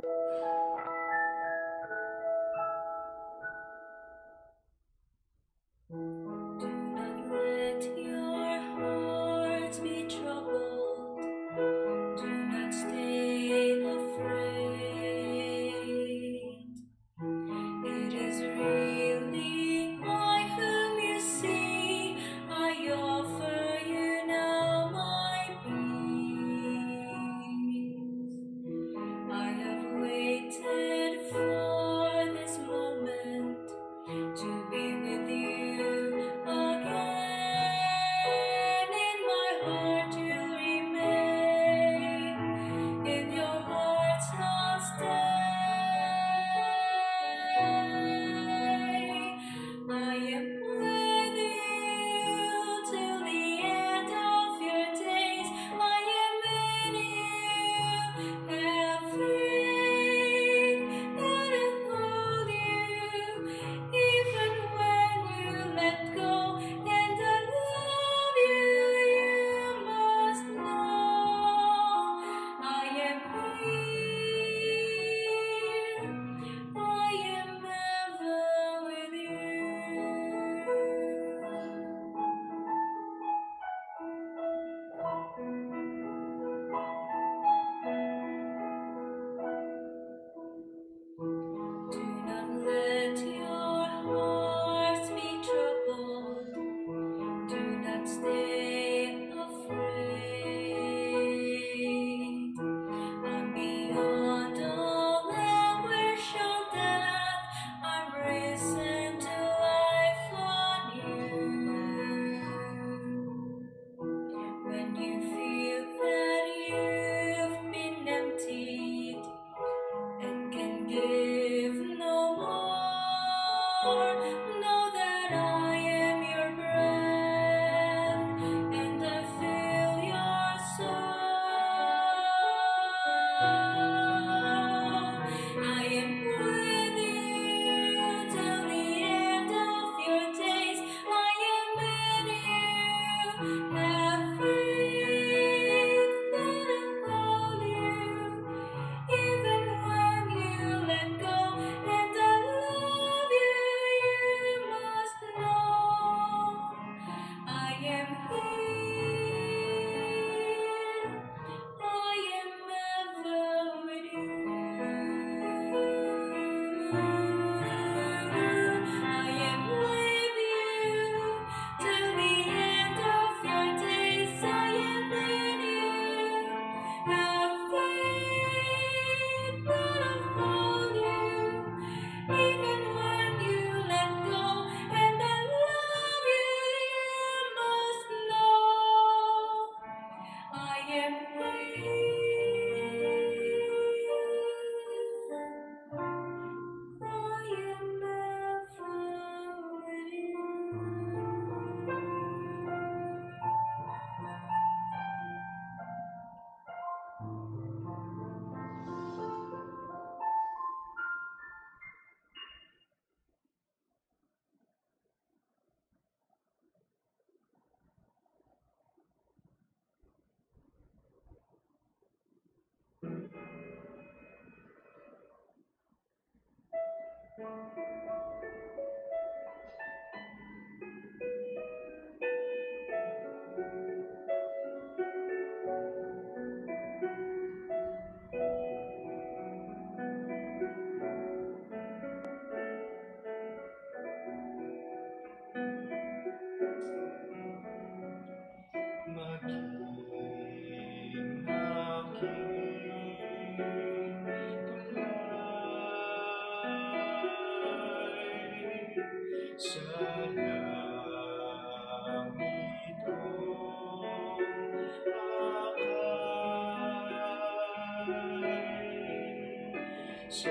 Cristo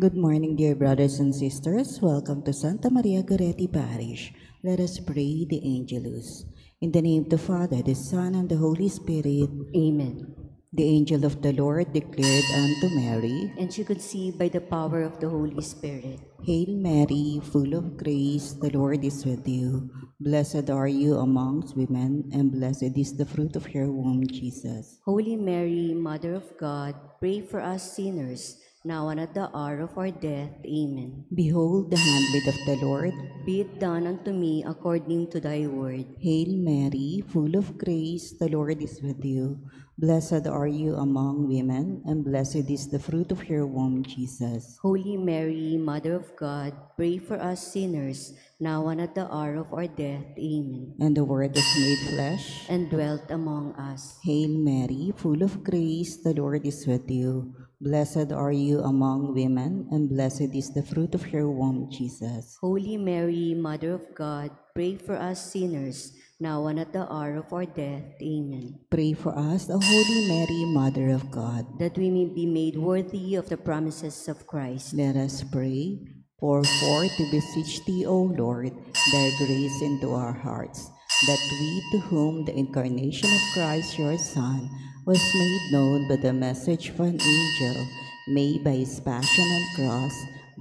Good morning, dear brothers and sisters. Welcome to Santa Maria Goretti Parish. Let us pray the Angelus. In the name of the Father, the Son, and the Holy Spirit. Amen. The angel of the Lord declared unto Mary, and she conceived by the power of the Holy Spirit. Hail Mary, full of grace, the Lord is with you. Blessed are you amongst women, and blessed is the fruit of your womb, Jesus. Holy Mary, Mother of God, pray for us sinners, now and at the hour of our death. Amen. Behold the handmaid of the Lord. Be it done unto me according to thy word. Hail Mary, full of grace, the Lord is with you. Blessed are you among women, and blessed is the fruit of your womb, Jesus. Holy Mary, Mother of God, pray for us sinners, now and at the hour of our death. Amen. And the Word was made flesh, and dwelt among us. Hail Mary, full of grace, the Lord is with you. Blessed are you among women, and blessed is the fruit of your womb, Jesus. Holy Mary, Mother of God, pray for us sinners, now and at the hour of our death. Amen. Pray for us, O Holy Mary, Mother of God, that we may be made worthy of the promises of Christ. Let us pray. Pour to beseech thee, O Lord, thy grace into our hearts, that we, to whom the incarnation of Christ your Son was made known by the message of an angel, may by his passion and cross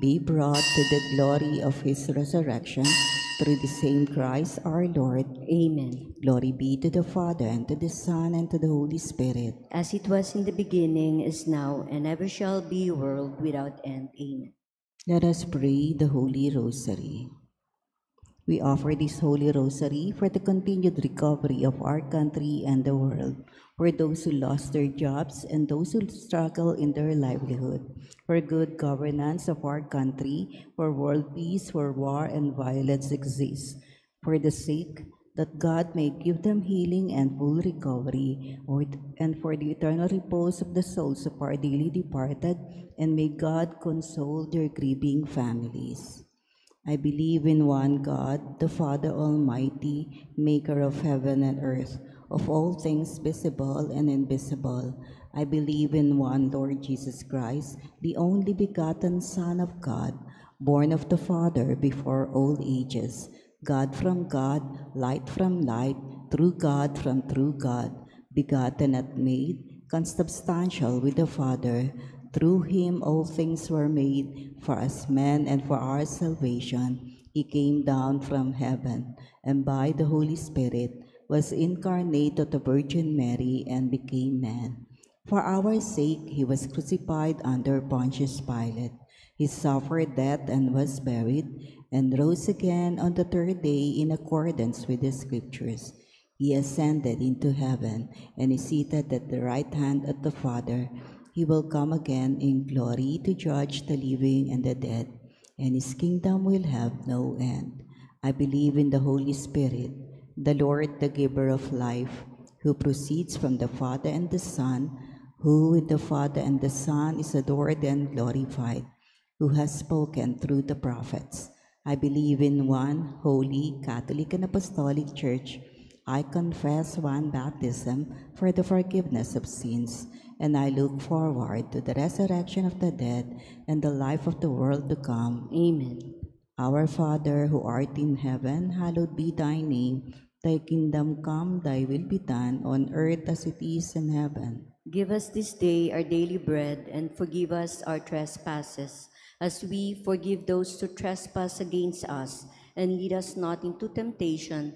be brought to the glory of his resurrection, through the same Christ our Lord. Amen. Glory be to the Father, and to the Son, and to the Holy Spirit. As it was in the beginning, is now, and ever shall be, world without end. Amen. Let us pray the Holy Rosary. We offer this Holy Rosary for the continued recovery of our country and the world, for those who lost their jobs and those who struggle in their livelihood, for good governance of our country, for world peace, for war and violence exists, for the sick, that God may give them healing and full recovery, and for the eternal repose of the souls of our dearly departed, and may God console their grieving families. I believe in one God, the Father Almighty, maker of heaven and earth, of all things visible and invisible. I believe in one Lord Jesus Christ, the only begotten Son of God, born of the Father before all ages, God from God, light from light, true God from true God, begotten and made, consubstantial with the Father. Through him all things were made, for us men and for our salvation. He came down from heaven, and by the Holy Spirit was incarnated of the Virgin Mary and became man. For our sake he was crucified under Pontius Pilate. He suffered death and was buried, and rose again on the third day in accordance with the Scriptures. He ascended into heaven, and is seated at the right hand of the Father. He will come again in glory to judge the living and the dead, and his kingdom will have no end. I believe in the Holy Spirit, the Lord, the giver of life, who proceeds from the Father and the Son, who with the Father and the Son is adored and glorified, who has spoken through the prophets. I believe in one holy, Catholic, and Apostolic Church. I confess one baptism for the forgiveness of sins, and I look forward to the resurrection of the dead and the life of the world to come. Amen. Our Father, who art in heaven, hallowed be thy name. Thy kingdom come, thy will be done, on earth as it is in heaven. Give us this day our daily bread, and forgive us our trespasses, as we forgive those who trespass against us. And lead us not into temptation,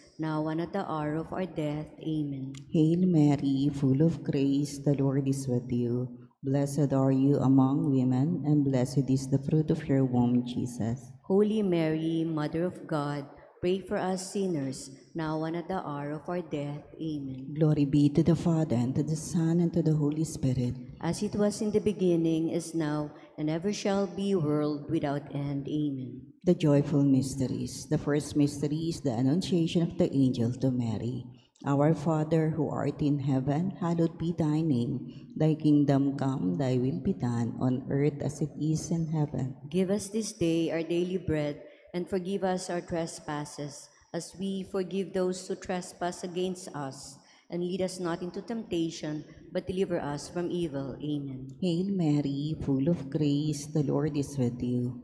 now and at the hour of our death. Amen. Hail Mary, full of grace, the Lord is with you. Blessed are you among women, and blessed is the fruit of your womb, Jesus. Holy Mary, Mother of God, pray for us sinners, now and at the hour of our death. Amen. Glory be to the Father, and to the Son, and to the Holy Spirit. As it was in the beginning, is now, and ever shall be, world without end. Amen. The joyful mysteries. The first mystery is the Annunciation of the angel to Mary. Our Father, who art in heaven, hallowed be thy name. Thy kingdom come, thy will be done, on earth as it is in heaven. Give us this day our daily bread, and forgive us our trespasses, as we forgive those who trespass against us. And lead us not into temptation, but deliver us from evil. Amen. Hail Mary, full of grace, the Lord is with you.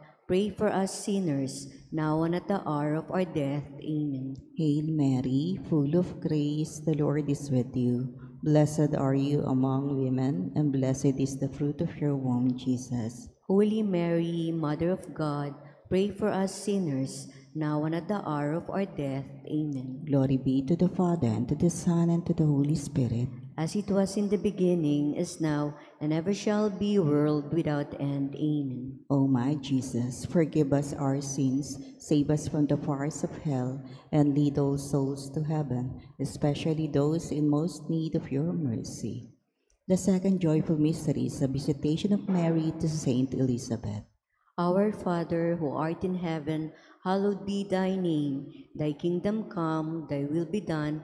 pray for us sinners, now and at the hour of our death. Amen. Hail Mary, full of grace, the Lord is with you. Blessed are you among women, and blessed is the fruit of your womb, Jesus. Holy Mary, Mother of God, pray for us sinners, now and at the hour of our death. Amen. Glory be to the Father, and to the Son, and to the Holy Spirit. As it was in the beginning, is now, and ever shall be, world without end. Amen. O my Jesus, forgive us our sins, save us from the fires of hell, and lead all souls to heaven, especially those in most need of your mercy. The second joyful mystery is the Visitation of Mary to Saint Elizabeth. Our Father, who art in heaven, hallowed be thy name. Thy kingdom come, thy will be done,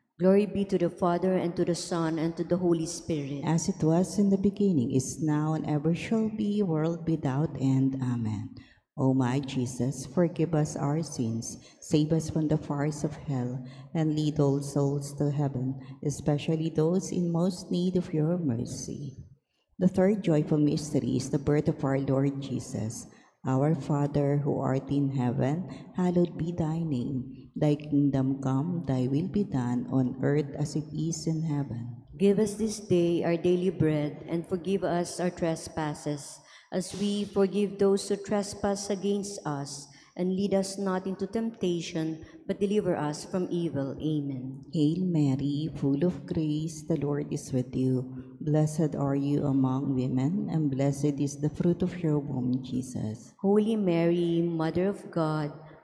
Glory be to the Father, and to the Son, and to the Holy Spirit. As it was in the beginning, is now, and ever shall be, world without end. Amen. O my Jesus, forgive us our sins, save us from the fires of hell, and lead all souls to heaven, especially those in most need of your mercy. The third joyful mystery is the birth of our Lord Jesus. Our Father, who art in heaven, hallowed be thy name. Thy kingdom come, thy will be done, on earth as it is in heaven. Give us this day our daily bread, and forgive us our trespasses, as we forgive those who trespass against us, and lead us not into temptation, but deliver us from evil. Amen. Hail Mary, full of grace, the Lord is with you. Blessed are you among women, and blessed is the fruit of your womb, Jesus. Holy Mary, Mother of God,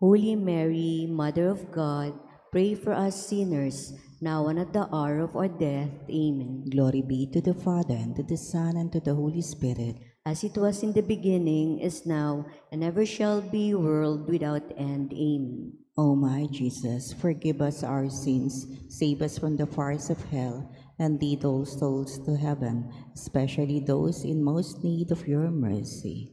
Holy Mary, Mother of God, pray for us sinners, now and at the hour of our death. Amen. Glory be to the Father, and to the Son, and to the Holy Spirit. As it was in the beginning, is now, and ever shall be, world without end. Amen. O my Jesus, forgive us our sins, save us from the fires of hell, and lead all souls to heaven, especially those in most need of your mercy.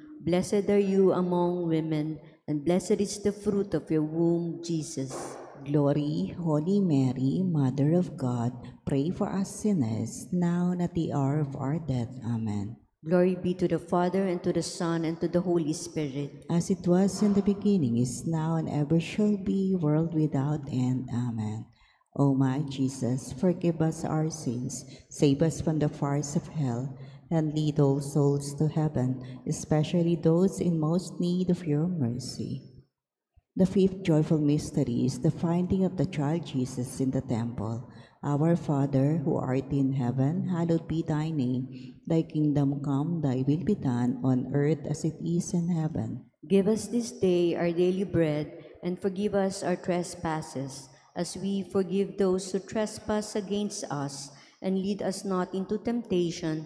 Blessed are you among women, and blessed is the fruit of your womb, Jesus. Glory, Holy Mary, Mother of God, pray for us sinners, now and at the hour of our death. Amen. Glory be to the Father, and to the Son, and to the Holy Spirit. As it was in the beginning, is now, and ever shall be, world without end. Amen. O my Jesus, forgive us our sins, save us from the fires of hell, and lead all souls to heaven, especially those in most need of your mercy. The fifth joyful mystery is the finding of the child Jesus in the temple. Our Father, who art in heaven, hallowed be thy name. Thy kingdom come, thy will be done, on earth as it is in heaven. Give us this day our daily bread, and forgive us our trespasses, as we forgive those who trespass against us. and lead us not into temptation,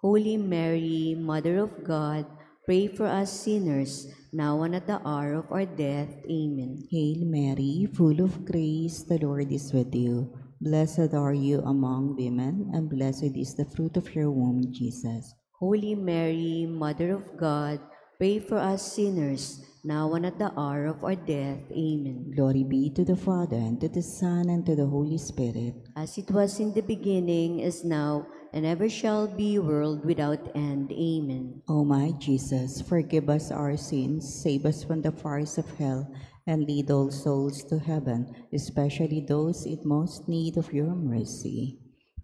Holy Mary, Mother of God, pray for us sinners, now and at the hour of our death. Amen. Hail Mary, full of grace, the Lord is with you. Blessed are you among women, and blessed is the fruit of your womb, Jesus. Holy Mary, Mother of God, pray for us sinners, now and at the hour of our death. Amen. Glory be to the Father, and to the Son, and to the Holy Spirit. As it was in the beginning, is now, and ever shall be, world without end. Amen. O my Jesus, forgive us our sins, save us from the fires of hell, and lead all souls to heaven, especially those in most need of your mercy.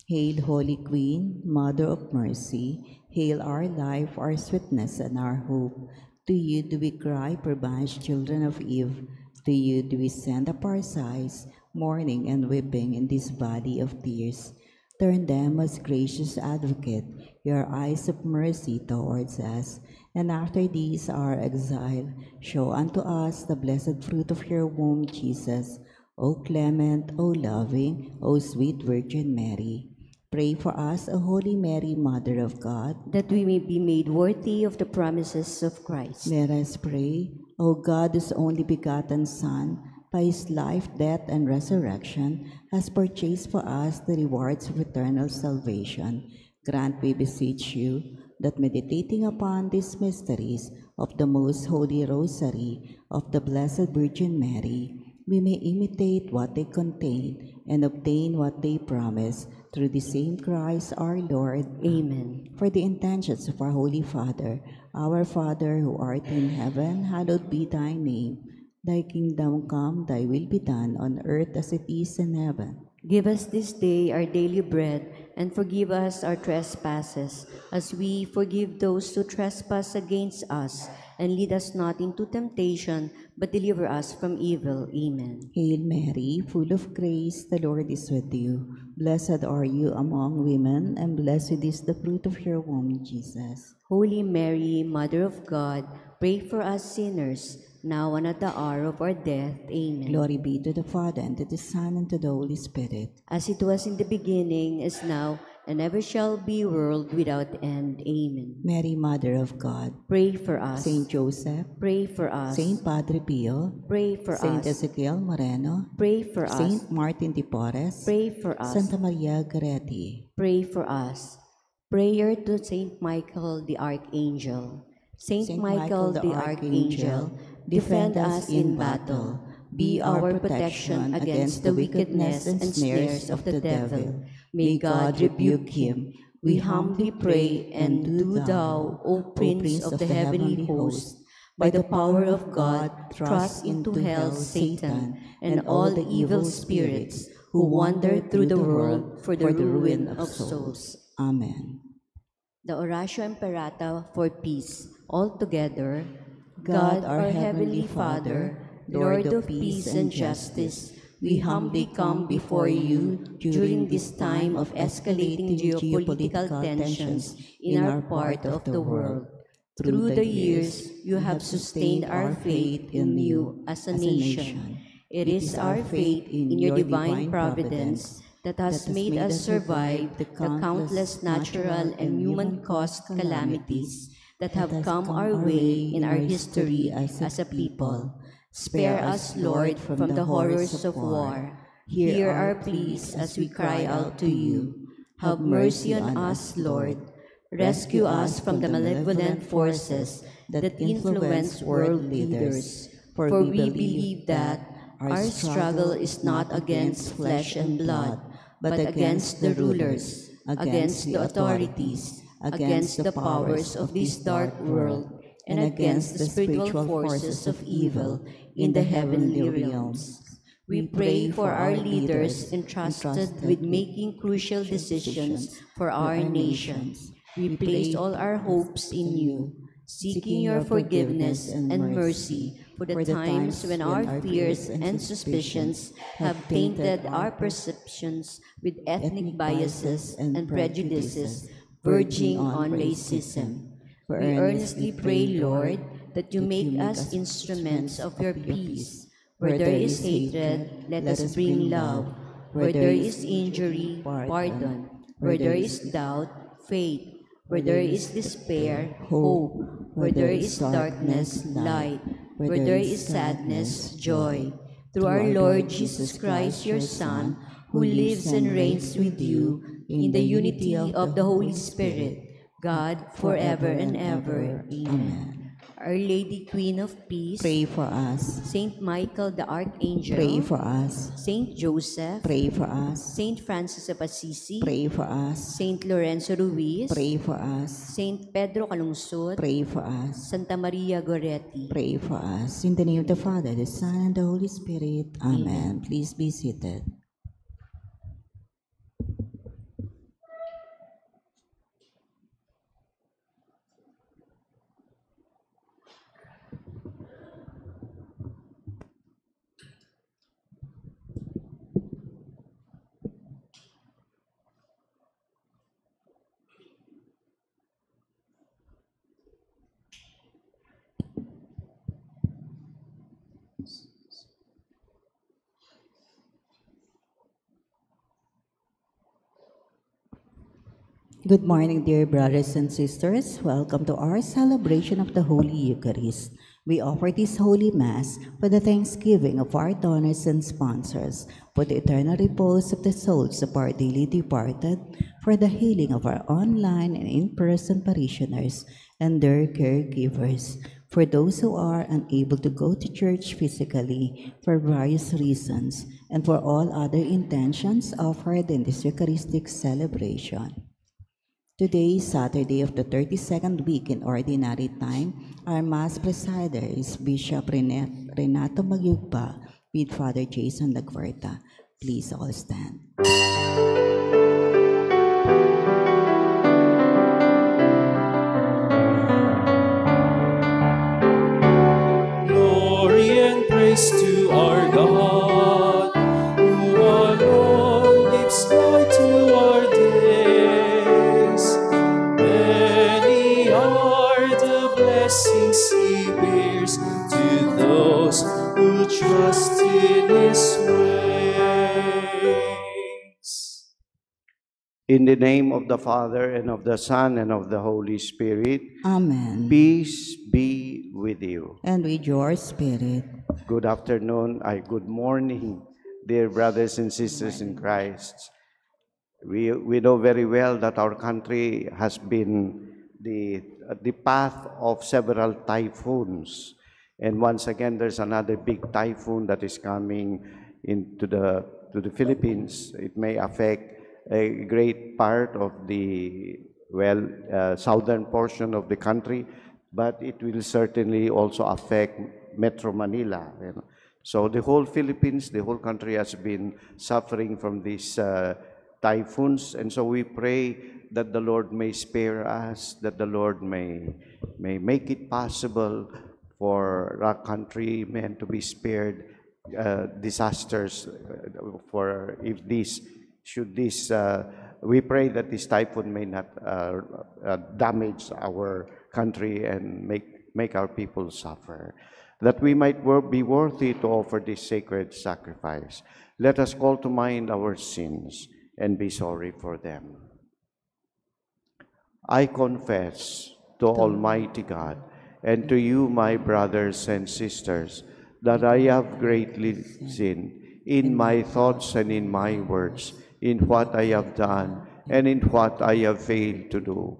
Hail, Holy Queen, Mother of Mercy, hail our life, our sweetness, and our hope. To you do we cry, perverse children of Eve. To you do we send up our sighs, mourning and weeping in this valley of tears. Turn them, most gracious Advocate, your eyes of mercy towards us, and after these our exile, show unto us the blessed fruit of your womb, Jesus. O clement, O loving, O sweet Virgin Mary. Pray for us, O Holy Mary, Mother of God, that we may be made worthy of the promises of Christ. Let us pray. O God, whose only begotten Son, by his life, death, and resurrection, has purchased for us the rewards of eternal salvation. Grant, we beseech you, that meditating upon these mysteries of the Most Holy Rosary of the Blessed Virgin Mary, we may imitate what they contain and obtain what they promise, through the same Christ our Lord. Amen. For the intentions of our Holy Father, our Father who art in heaven, hallowed be thy name. Thy kingdom come, thy will be done on earth as it is in heaven. Give us this day our daily bread, and forgive us our trespasses, as we forgive those who trespass against us. And lead us not into temptation, but deliver us from evil. Amen. Hail Mary, full of grace, the Lord is with you. Blessed are you among women, and blessed is the fruit of your womb, Jesus. Holy Mary, Mother of God, pray for us sinners, now and at the hour of our death. Amen. Glory be to the Father, and to the Son, and to the Holy Spirit. As it was in the beginning, is now, and ever shall be, world without end. Amen. Mary, Mother of God, pray for us. Saint Joseph, pray for us. Saint Padre Pio, pray for us. Saint Ezekiel Moreno, pray for us. Saint Martin de Porres, pray for us. Santa Maria Goretti, pray for us. Prayer to Saint Michael the Archangel. Saint Michael the Archangel, defend us in battle. Be our protection against the wickedness and snares of the devil. May God rebuke him. We humbly pray, and do thou, O Prince of the heavenly host, by the power of God, thrust into hell Satan and all the evil spirits who wander through the world for the ruin of souls. Amen. The Oratio Imperata for Peace. All together, God, our heavenly Father, Lord of peace and justice, we humbly come before you during this time of escalating geopolitical tensions in our part of the world. Through the years, you have sustained our faith in you as a nation. It is our faith in your divine providence that has made us survive the countless natural and human-caused calamities that have come our way in our history as a people. Spare us, Lord, from the horrors of war. Hear our pleas as we cry out to you. Have mercy on us, Lord. Rescue us from the malevolent forces that influence world leaders. For we believe that our struggle is not against flesh and blood, but against the rulers, against the authorities, against the powers of this dark world, and against the spiritual forces of evil in the heavenly realms. We pray for our leaders entrusted with making crucial decisions for our nation. We place all our hopes in you, seeking your forgiveness and mercy for the times when our fears and suspicions have tainted our perceptions with ethnic biases and prejudices verging on racism. We earnestly pray, Lord, that you make us instruments of your peace. Where there is hatred, let us bring love. Where there is injury, pardon. Where there is doubt, faith. Where there is despair, hope. Where there is darkness, light. Where there is sadness, joy. Through our Lord Jesus Christ, your Son, who lives and reigns with you in the unity of the Holy Spirit, God, forever and ever. Amen. Our Lady, Queen of Peace, pray for us. Saint Michael the Archangel, pray for us. Saint Joseph, pray for us. Saint Francis of Assisi, pray for us. Saint Lorenzo Ruiz, pray for us. Saint Pedro Alonso, pray for us. Santa Maria Goretti, pray for us. In the name of the Father, the Son, and the Holy Spirit. Amen. Please be seated. Good morning, dear brothers and sisters. Welcome to our celebration of the Holy Eucharist. We offer this Holy Mass for the thanksgiving of our donors and sponsors, for the eternal repose of the souls of our daily departed, for the healing of our online and in-person parishioners and their caregivers, for those who are unable to go to church physically for various reasons, and for all other intentions offered in this Eucharistic celebration. Today, Saturday of the 32nd week in Ordinary Time, our Mass presider is Bishop Renato Magyupa with Father Jason LaGuerta. Please all stand. Glory and praise to our God, who alone gives light to our day. Blessings he bears to those who trust in his ways. In the name of the Father, and of the Son, and of the Holy Spirit. Amen. Peace be with you. And with your spirit. Good afternoon, good morning, dear brothers and sisters in Christ. We know very well that our country has been the path of several typhoons. And once again, there's another big typhoon that is coming into the Philippines. It may affect a great part of the, well, southern portion of the country, but it will certainly also affect Metro Manila. You know. So the whole Philippines, the whole country has been suffering from these typhoons, and so we pray that the Lord may spare us, that the Lord may make it possible for our countrymen to be spared disasters we pray that this typhoon may not damage our country and make our people suffer, that we might be worthy to offer this sacred sacrifice. Let us call to mind our sins and be sorry for them. I confess to Almighty God and to you, my brothers and sisters, that I have greatly sinned in my thoughts and in my words, in what I have done and in what I have failed to do.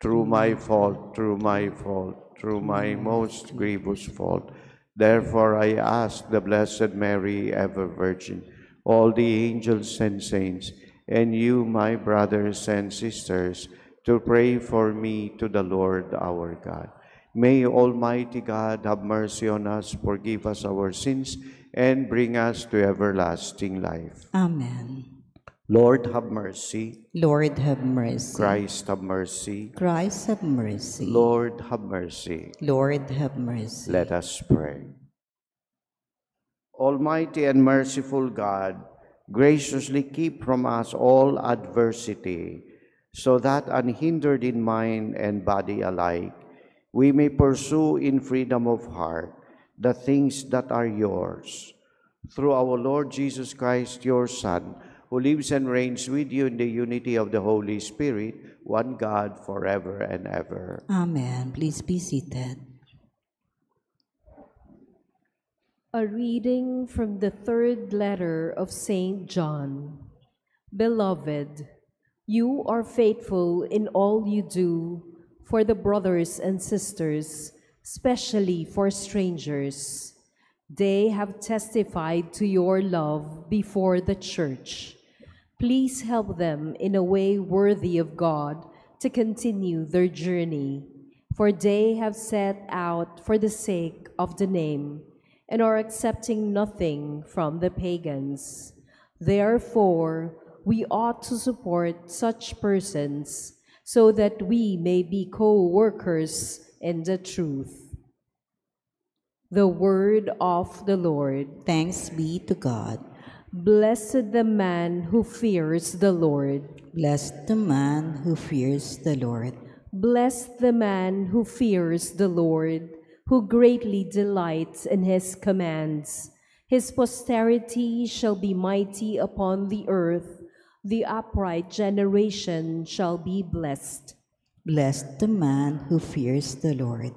Through my fault, through my fault, through my most grievous fault. Therefore I ask the Blessed Mary, ever Virgin, all the angels and saints, and you, my brothers and sisters, to pray for me to the Lord our God. May Almighty God have mercy on us, forgive us our sins, and bring us to everlasting life. Amen. Lord, have mercy. Lord, have mercy. Christ, have mercy. Christ, have mercy. Lord, have mercy. Lord, have mercy. Let us pray. Almighty and merciful God, graciously keep from us all adversity, so that unhindered in mind and body alike, we may pursue in freedom of heart the things that are yours. Through our Lord Jesus Christ, your Son, who lives and reigns with you in the unity of the Holy Spirit, one God, forever and ever. Amen. Please be seated. A reading from the third letter of St. John. Beloved, you are faithful in all you do for the brothers and sisters, especially for strangers. They have testified to your love before the church. Please help them in a way worthy of God to continue their journey, for they have set out for the sake of the name and are accepting nothing from the pagans. Therefore, we ought to support such persons so that we may be co-workers in the truth. The word of the Lord. Thanks be to God. Blessed the man who fears the Lord. Blessed the man who fears the Lord. Blessed the man who fears the Lord, who greatly delights in his commands. His posterity shall be mighty upon the earth. The upright generation shall be blessed. Blessed the man who fears the Lord.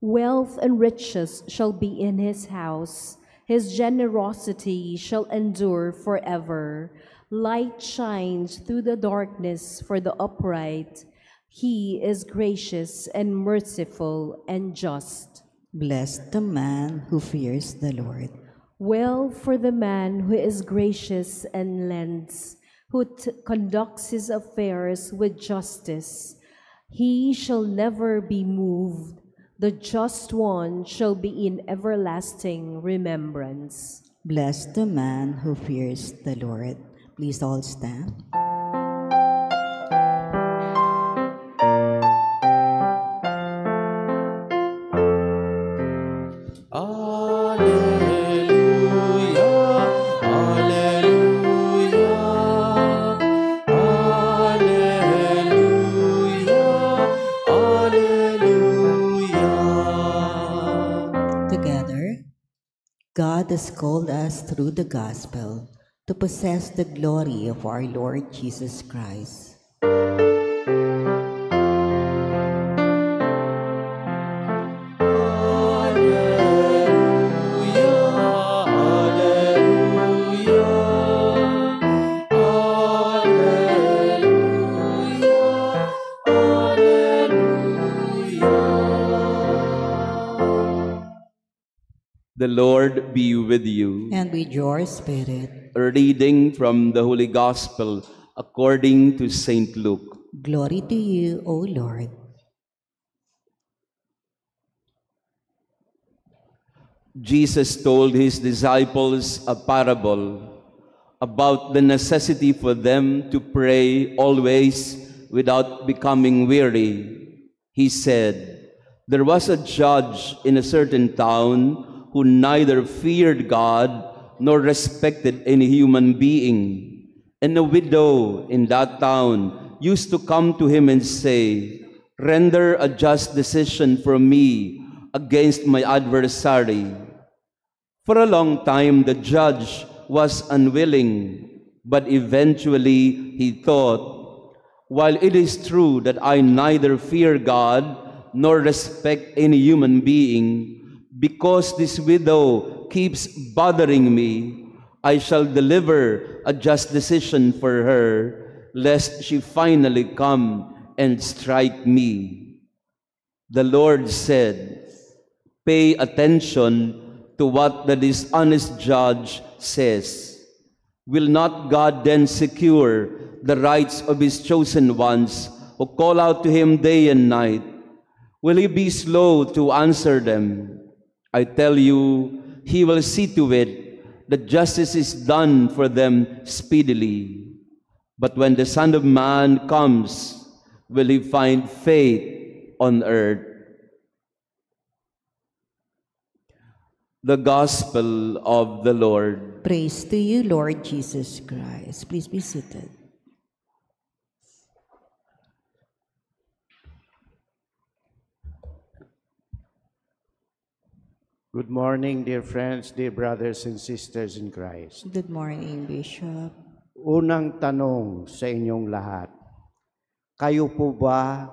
Wealth and riches shall be in his house. His generosity shall endure forever. Light shines through the darkness for the upright. He is gracious and merciful and just. Blessed the man who fears the Lord. Well for the man who is gracious and lends, who conducts his affairs with justice. He shall never be moved. The just one shall be in everlasting remembrance. Blessed the man who fears the Lord. Please all stand. God has called us through the gospel to possess the glory of our Lord Jesus Christ. The Lord be with you. And with your spirit. A reading from the Holy Gospel according to Saint Luke. Glory to you, O Lord. Jesus told his disciples a parable about the necessity for them to pray always without becoming weary. He said, "There was a judge in a certain town who neither feared God nor respected any human being. And a widow in that town used to come to him and say, 'Render a just decision for me against my adversary.' For a long time the judge was unwilling, but eventually he thought, 'While it is true that I neither fear God nor respect any human being, because this widow keeps bothering me, I shall deliver a just decision for her, lest she finally come and strike me.' The Lord said, 'Pay attention to what the dishonest judge says. Will not God then secure the rights of his chosen ones who call out to him day and night? Will he be slow to answer them? I tell you, he will see to it that justice is done for them speedily. But when the Son of Man comes, will he find faith on earth?'" The Gospel of the Lord. Praise to you, Lord Jesus Christ. Please be seated. Good morning, dear friends, dear brothers and sisters in Christ. Good morning, Bishop. Unang tanong sa inyong lahat, kayo po ba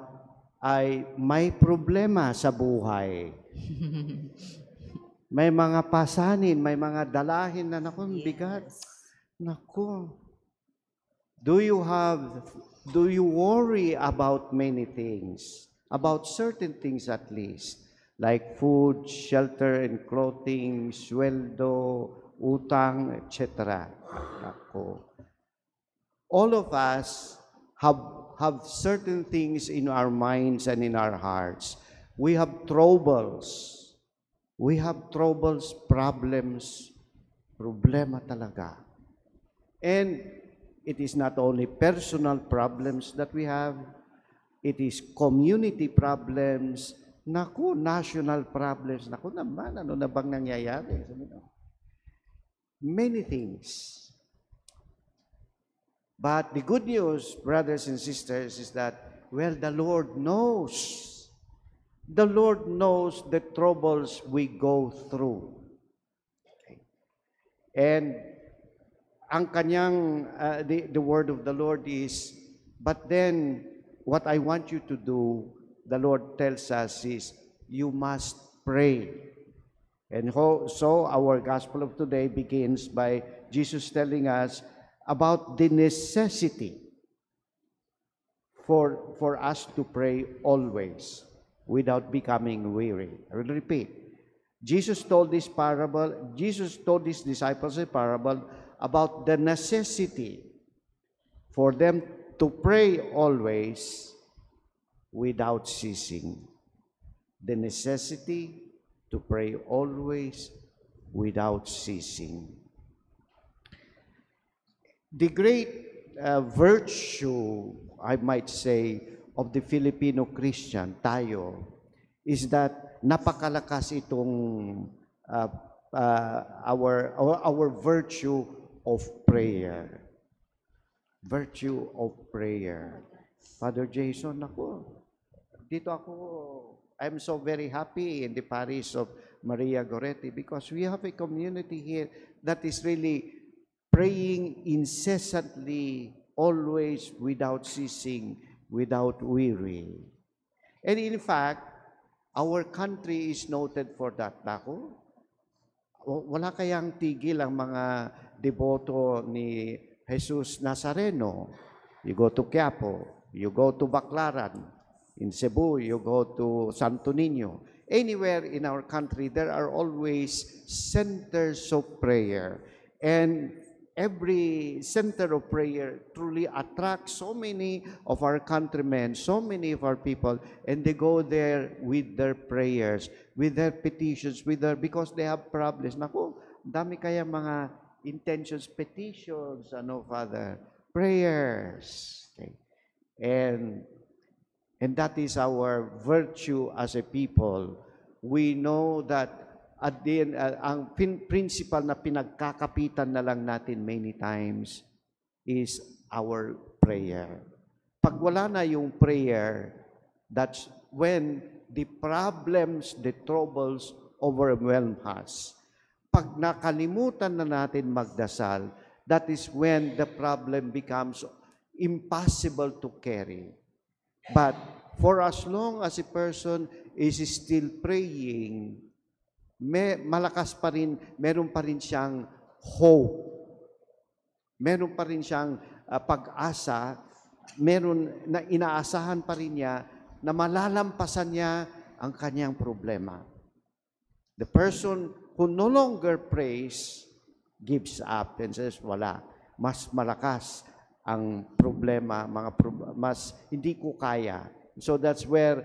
ay may problema sa buhay? May mga pasanin, may mga dalahin na naku, bigat. Naku. Do you worry about many things? About certain things at least. Like food, shelter, and clothing, sweldo, utang, etc. All of us have certain things in our minds and in our hearts. We have troubles. We have troubles, problems, problema talaga. And it is not only personal problems that we have. It is community problems. Naku, national problems. Naku naman, ano na bang nangyayari? Many things. But the good news, brothers and sisters, is that, well, the Lord knows. The Lord knows the troubles we go through. Okay. And ang kanyang, the word of the Lord is, but then, what I want you to do, the Lord tells us is, you must pray. And so our gospel of today begins by Jesus telling us about the necessity for us to pray always without becoming weary. I will repeat. Jesus told this parable, Jesus told his disciples a parable about the necessity for them to pray always without ceasing. The necessity to pray always without ceasing. The great virtue, I might say, of the Filipino Christian, tayo, is that napakalakas itong our virtue of prayer. Virtue of prayer. Father Jason, ako, dito ako, I'm so very happy in the parish of Maria Goretti because we have a community here that is really praying incessantly always without ceasing, without weary. And in fact, our country is noted for that. Naku, wala kayang tigil ang mga deboto ni Jesus Nazareno. You go to Quiapo, you go to Baclaran, in Cebu, you go to Santo Niño. Anywhere in our country, there are always centers of prayer. And every center of prayer truly attracts so many of our countrymen, so many of our people, and they go there with their prayers, with their petitions, because they have problems. Naku, dami kaya mga intentions, petitions, ano, Father, prayers. Okay. And that is our virtue as a people. We know that at the end, ang principle na pinagkakapitan na lang natin many times is our prayer. Pag wala na yung prayer, that's when the problems, the troubles overwhelm us. Pag nakalimutan na natin magdasal, that is when the problem becomes impossible to carry. But for as long as a person is still praying, malakas pa rin, meron pa rin siyang hope. Meron pa rin siyang pag-asa, meron na inaasahan pa rin niya na malalampasan niya ang kanyang problema. The person who no longer prays gives up and says, wala, mas malakas ang problema, mas hindi ko kaya. So that's where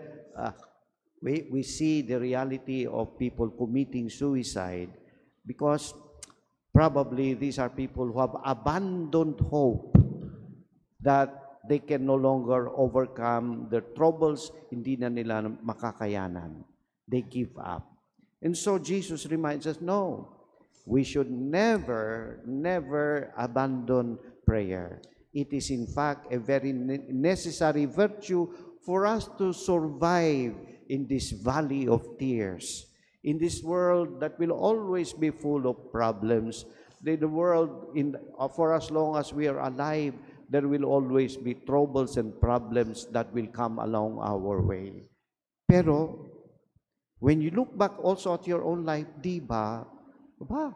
we see the reality of people committing suicide, because probably these are people who have abandoned hope that they can no longer overcome their troubles, hindi na nila makakayanan. They give up. And so Jesus reminds us, no, we should never, never abandon prayer. It is in fact a very necessary virtue for us to survive in this valley of tears, in this world that will always be full of problems. The world, for as long as we are alive, there will always be troubles and problems that will come along our way. Pero, when you look back also at your own life, di ba,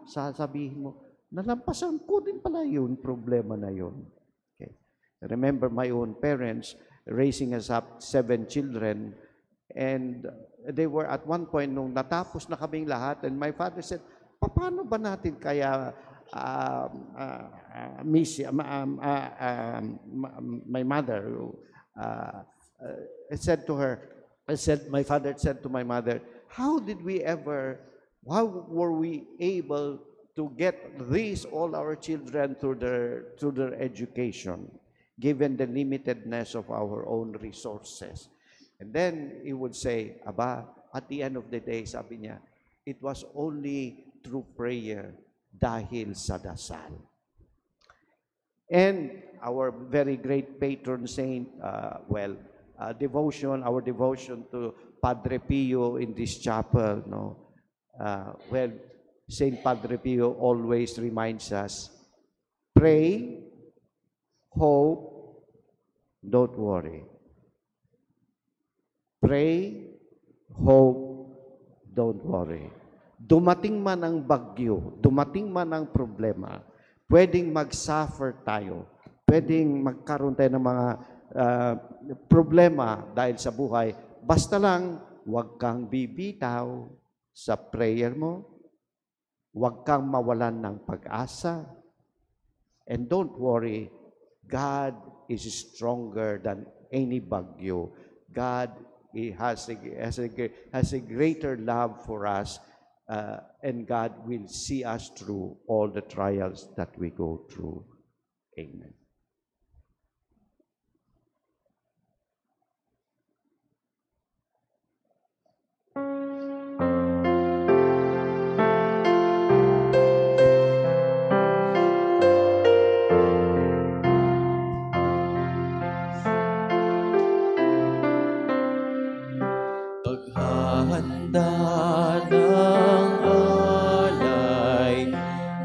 sasabihin mo, nalampasan ko din pala yun, problema na yun. Okay. I remember my own parents raising us up 7 children, and they were at one point, nung natapos na kaming lahat, and my father said, paano ba natin kaya my mother said to her, my father said to my mother, how were we able to get these, all our children, through their education, given the limitedness of our own resources? And then he would say, aba, at the end of the day, sabi niya, it was only through prayer, dahil sa dasal. And our very great patron saint, our devotion to Padre Pio in this chapel, no? Saint Padre Pio always reminds us, pray, hope, don't worry. Pray, hope, don't worry. Dumating man ang bagyo, dumating man ang problema, pwedeng mag-suffer tayo, pwedeng magkaroon tayo ng mga problema dahil sa buhay. Basta lang, huwag kang bibitaw sa prayer mo, huwag kang mawalan ng pag-asa, and don't worry, God is stronger than any bagyo. God has a greater love for us, and God will see us through all the trials that we go through. Amen.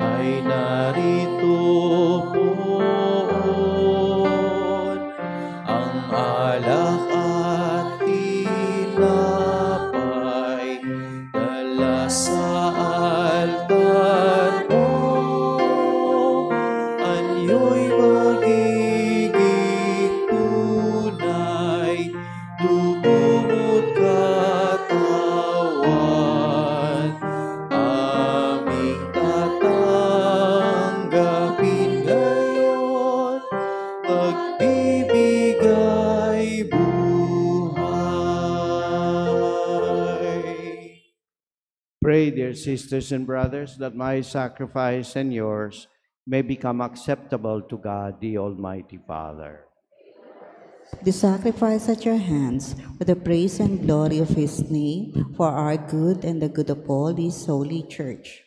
Ay narito po. pray, dear sisters and brothers, that my sacrifice and yours may become acceptable to God, the Almighty Father. The sacrifice at your hands, with the praise and glory of his name, for our good and the good of all his holy church.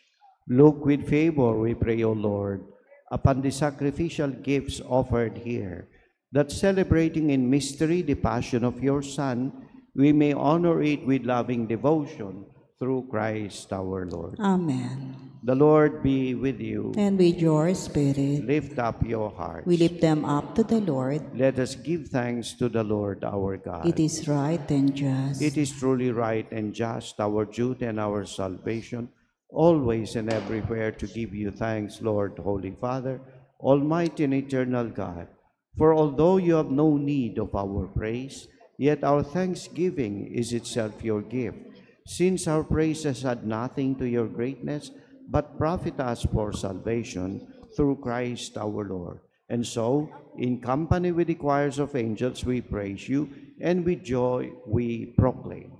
Look with favor, we pray, O Lord, upon the sacrificial gifts offered here, that celebrating in mystery the passion of your Son, we may honor it with loving devotion through Christ our Lord. Amen. The Lord be with you. And with your spirit. Lift up your hearts. We lift them up to the Lord. Let us give thanks to the Lord our God. It is right and just. It is truly right and just, our duty and our salvation, always and everywhere to give you thanks, Lord, Holy Father, Almighty and Eternal God. For although you have no need of our praise, yet our thanksgiving is itself your gift, since our praises had nothing to your greatness, but profit us for salvation through Christ our Lord. And so, in company with the choirs of angels, we praise you, and with joy we proclaim.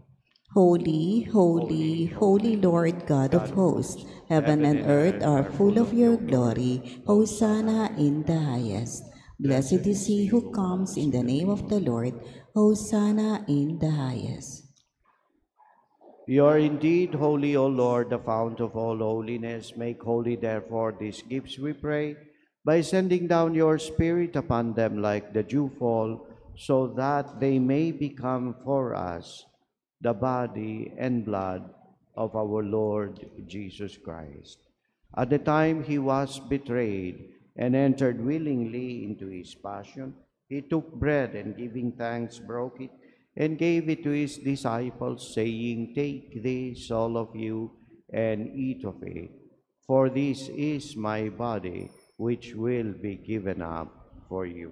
Holy, holy, holy Lord God of hosts, heaven and earth are full of your glory. Hosanna in the highest. Blessed is he who comes in the name of the Lord. Hosanna in the highest. You are indeed holy, O Lord, the fount of all holiness. Make holy, therefore, these gifts, we pray, by sending down your Spirit upon them like the dewfall, so that they may become for us the body and blood of our Lord Jesus Christ. At the time he was betrayed and entered willingly into his passion, he took bread and, giving thanks, broke it and gave it to his disciples, saying, "Take this, all of you, and eat of it, for this is my body, which will be given up for you."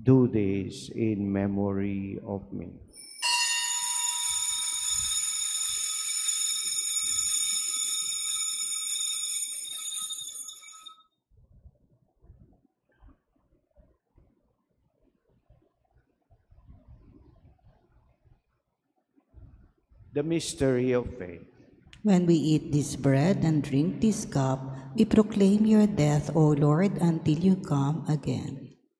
Do this in memory of me." The mystery of faith. When we eat this bread and drink this cup, we proclaim your death, O Lord, until you come again.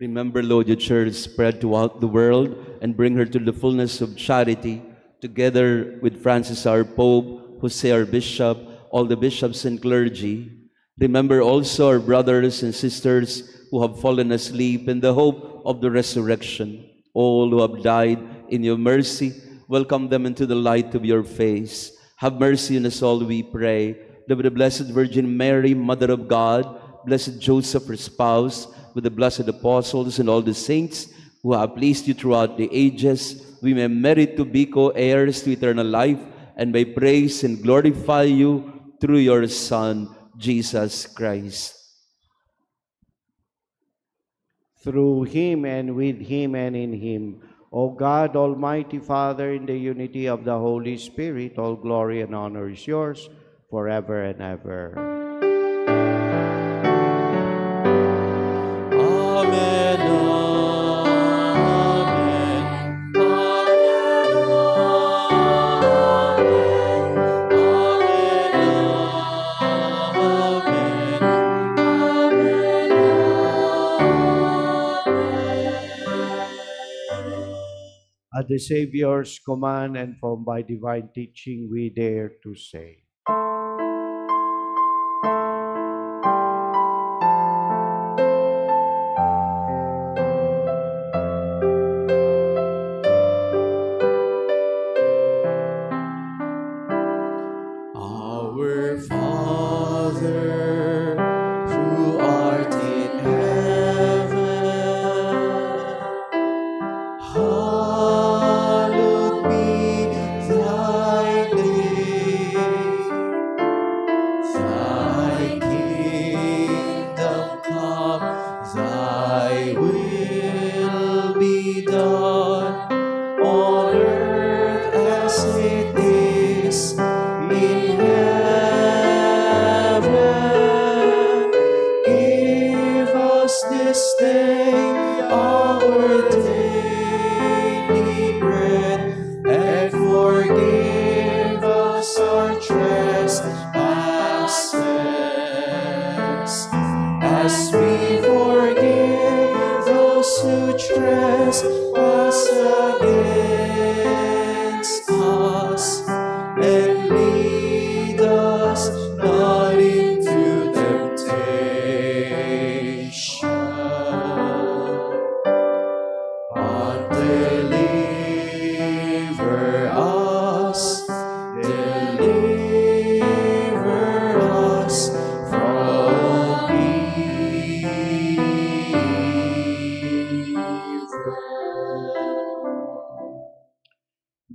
Remember, Lord, your church spread throughout the world, and bring her to the fullness of charity, together with Francis our Pope, Jose our Bishop, all the bishops and clergy. Remember also our brothers and sisters who have fallen asleep in the hope of the resurrection. All who have died in your mercy, welcome them into the light of your face. Have mercy on us all, we pray, that with the Blessed Virgin Mary, Mother of God, Blessed Joseph, her spouse, with the blessed apostles and all the saints who have pleased you throughout the ages, we may merit to be co-heirs to eternal life, and may praise and glorify you through your Son, Jesus Christ. Through him, and with him, and in him, O God, Almighty Father, in the unity of the Holy Spirit, all glory and honor is yours forever and ever. at the Savior's command and from by divine teaching we dare to say.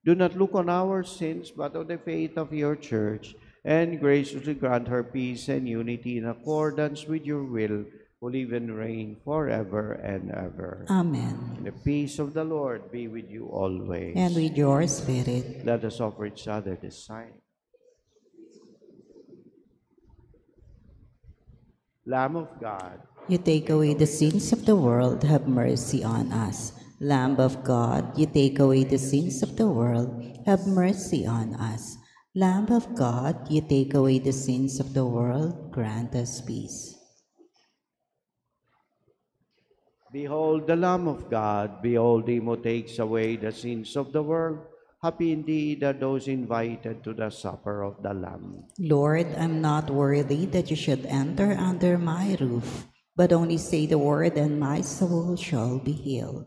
do not look on our sins, but on the faith of your Church, and graciously grant her peace and unity in accordance with your will, who live and reign forever and ever. Amen. And the peace of the Lord be with you always. And with your spirit. Let us offer each other this sign. Lamb of God, you take away the sins of the world, have mercy on us. Lamb of God, you take away the sins of the world, have mercy on us. Lamb of God, you take away the sins of the world, grant us peace. Behold the Lamb of God, behold him who takes away the sins of the world. Happy indeed are those invited to the supper of the Lamb. Lord, I'm not worthy that you should enter under my roof, but only say the word and my soul shall be healed.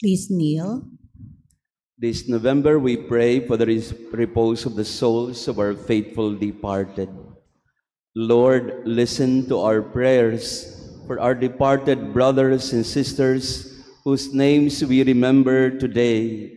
Please kneel. This November, we pray for the repose of the souls of our faithful departed. Lord, listen to our prayers for our departed brothers and sisters whose names we remember today.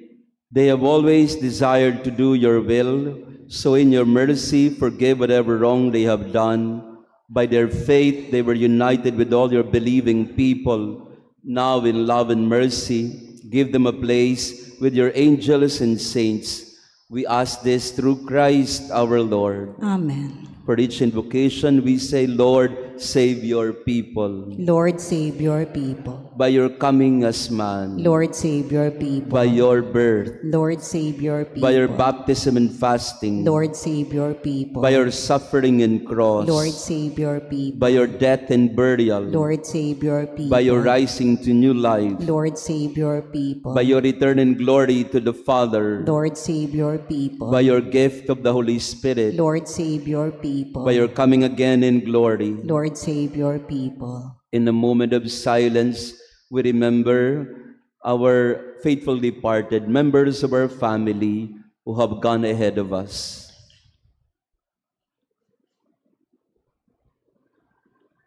They have always desired to do your will, so in your mercy forgive whatever wrong they have done. By their faith they were united with all your believing people. Now in love and mercy, give them a place with your angels and saints. We ask this through Christ our Lord. Amen. For each invocation, we say, Lord, save your people. Lord, save your people. By your coming as man. Lord, save your people. By your birth. Lord, save your people. By your baptism and fasting. Lord, save your people. By your suffering and cross. Lord, save your people. By your death and burial. Lord, save your people. By your rising to new life. Lord, save your people. By your return in glory to the Father. Lord, save your people. By your gift of the Holy Spirit. Lord, save your people. By your coming again in glory. Lord, save your people. In a moment of silence, we remember our faithful departed, members of our family who have gone ahead of us.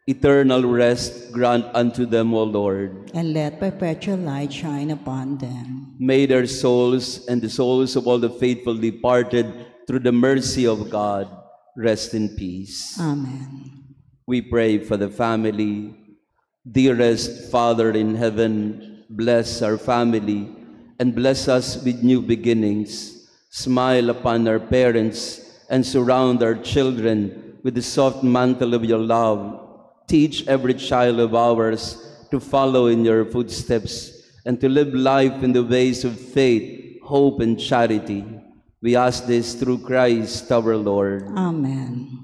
Eternal rest grant unto them, O Lord. And let perpetual light shine upon them. May their souls and the souls of all the faithful departed, through the mercy of God, rest in peace. Amen. We pray for the family. Dearest Father in heaven, bless our family and bless us with new beginnings. Smile upon our parents and surround our children with the soft mantle of your love. Teach every child of ours to follow in your footsteps and to live life in the ways of faith, hope, and charity. We ask this through Christ our Lord. Amen.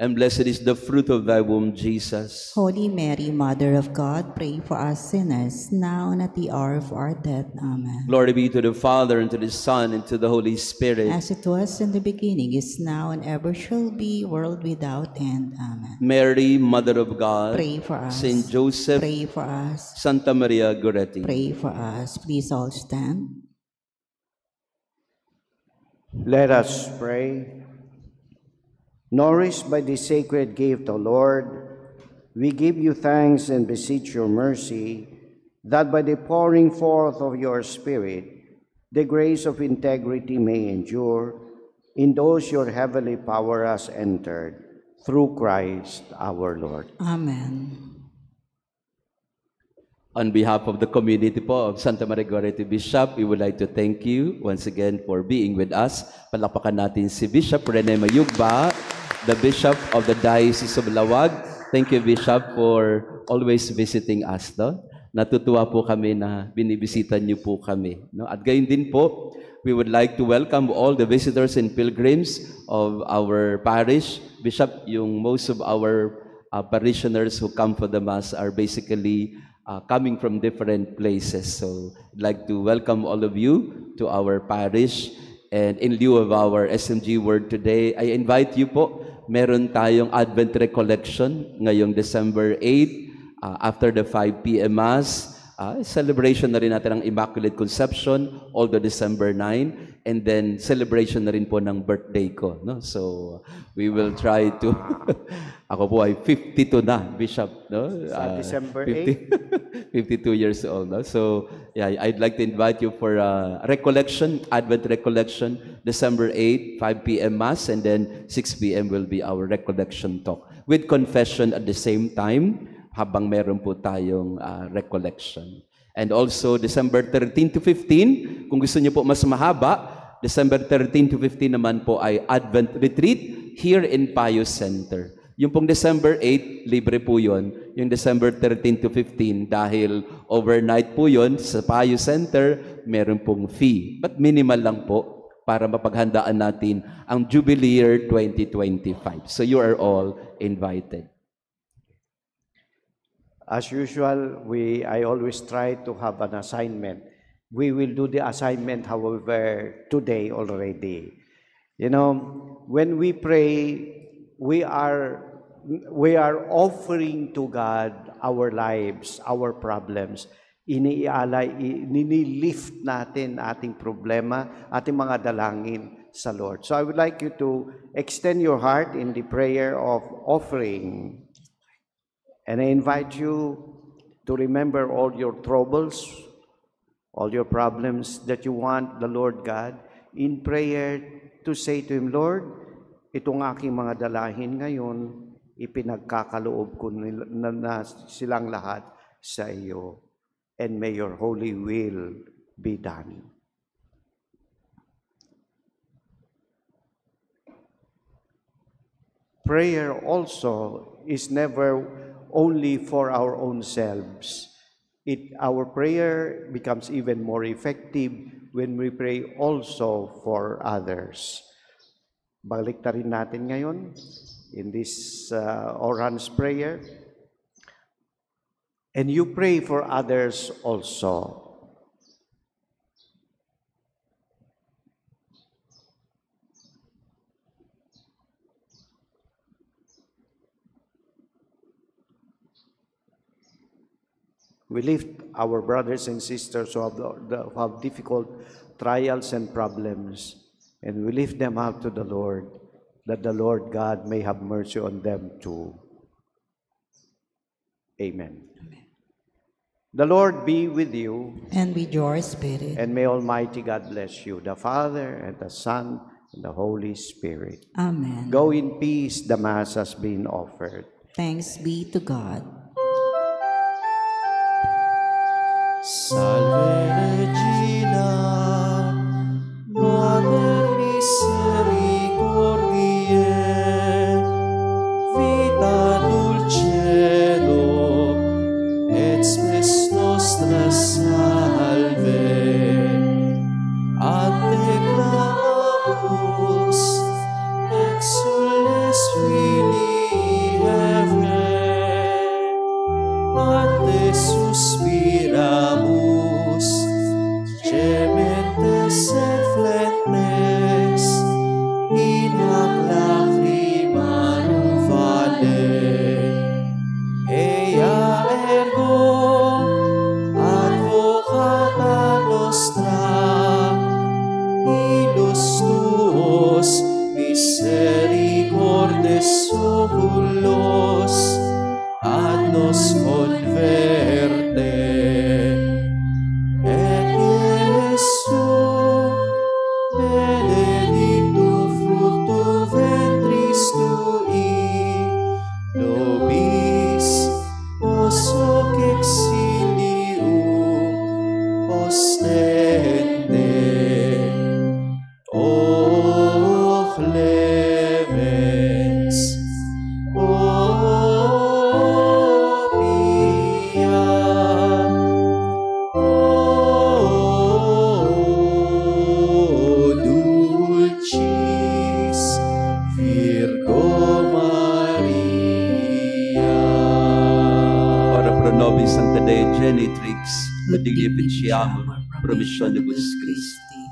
and blessed is the fruit of thy womb, Jesus. Holy Mary, Mother of God, pray for us sinners, now and at the hour of our death. Amen. Glory be to the Father, and to the Son, and to the Holy Spirit. As it was in the beginning, is now, and ever shall be, world without end. Amen. Mary, Mother of God, pray for us. Saint Joseph, pray for us. Santa Maria Goretti, pray for us. Please all stand. Let us pray. Nourished by this sacred gift, O Lord, we give you thanks and beseech your mercy, that by the pouring forth of your Spirit, the grace of integrity may endure in those your heavenly power has entered, through Christ our Lord. Amen. On behalf of the community po of Santa Maria Goretti Bishop, we would like to thank you once again for being with us. Palakpakan natin si Bishop Renato Magyupa, the Bishop of the Diocese of Lawag. Thank you, Bishop, for always visiting us. No? Natutuwa po kami na binibisitan niyo po kami. No? At gayon din po, we would like to welcome all the visitors and pilgrims of our parish. Bishop, yung most of our parishioners who come for the Mass are basically coming from different places. So I'd like to welcome all of you to our parish. And in lieu of our SMG word today, I invite you po, meron tayong Advent Recollection ngayong December 8, after the 5 p.m. Mass. Celebration na rin natin ng Immaculate Conception, all the December 9, and then celebration na rin po ng birthday ko. No? So, we will try to... Ako po ay 52 na, Bishop. No? December 8? 52 years old. No? So, yeah, I'd like to invite you for a recollection, Advent Recollection, December 8, 5 p.m. Mass, and then 6 p.m. will be our recollection talk. With confession at the same time, habang meron po tayong recollection. And also, December 13 to 15, kung gusto niyo po mas mahaba, December 13 to 15 naman po ay Advent Retreat here in Pio Center. Yung pong December 8, libre po yun. Yung December 13 to 15, dahil overnight po yun, sa Pio Center, meron pong fee. But minimal lang po. para mapaghandaan natin ang Jubilee Year 2025. So you are all invited. As usual, I always try to have an assignment. We will do the assignment, however, today already. You know, when we pray, we are offering to God our lives, our problems. Inilift natin ating problema, ating mga dalangin sa Lord. So I would like you to extend your heart in the prayer of offering. And I invite you to remember all your troubles, all your problems that you want the Lord God in prayer to say to Him, Lord, itong aking mga dalahin ngayon, ipinagkakaloob ko na silang lahat sa iyo. And may your holy will be done. Prayer also is never only for our own selves. Our prayer becomes even more effective when we pray also for others. Baliktarin natin ngayon in this Orange Prayer. And you pray for others also. We lift our brothers and sisters who have difficult trials and problems, and we lift them up to the Lord, that the Lord God may have mercy on them too. Amen. Amen. The Lord be with you. And with your spirit. And may Almighty God bless you, the Father, and the Son, and the Holy Spirit. Amen. Go in peace, the Mass has been offered. Thanks be to God. Salve Regina, Mater Misericordiae, vita dulcedo, et spes nostra salve. A te clamamus, exules filii Hebrae, a te suspiramus, gementes et fletes, in hac lacrimarum vale. Eia ergo, advocata nostra, illos tuos misericordes oculos, ad nos converte. Et eres tu, benedictus fructus ventris tui, nobis, vos hoc exilium ostende. O clemens, Nobis Sancta Dei Genitrix, mediglificia promissionibus Christi.